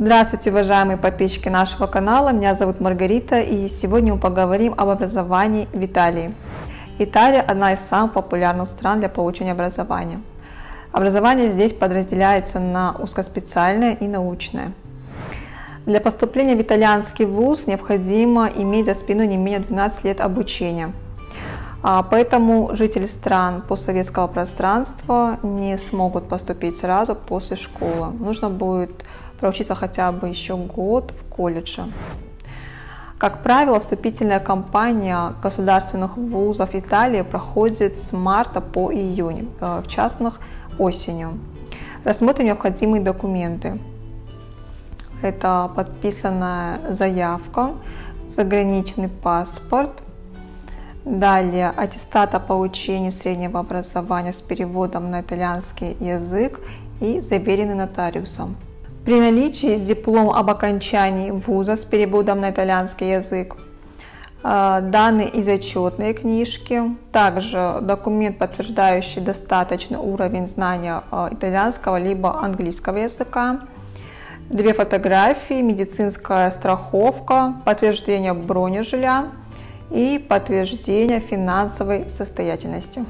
Здравствуйте, уважаемые подписчики нашего канала, меня зовут Маргарита, и сегодня мы поговорим об образовании в Италии. Италия – одна из самых популярных стран для получения образования. Образование здесь подразделяется на узкоспециальное и научное. Для поступления в итальянский вуз необходимо иметь за спиной не менее 12 лет обучения. Поэтому жители стран постсоветского пространства не смогут поступить сразу после школы. Нужно будет проучиться хотя бы еще год в колледже. Как правило, вступительная кампания государственных вузов Италии проходит с марта по июнь, в частных – осенью. Рассмотрим необходимые документы. Это подписанная заявка, заграничный паспорт, далее аттестат о получении среднего образования с переводом на итальянский язык и заверенный нотариусом. При наличии диплома об окончании вуза с переводом на итальянский язык, данные из отчетной книжки, также документ, подтверждающий достаточный уровень знания итальянского либо английского языка, две фотографии, медицинская страховка, подтверждение бронежилья и подтверждение финансовой состоятельности.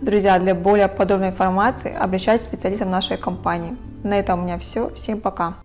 Друзья, для более подробной информации обращайтесь к специалистам нашей компании. На этом у меня все. Всем пока!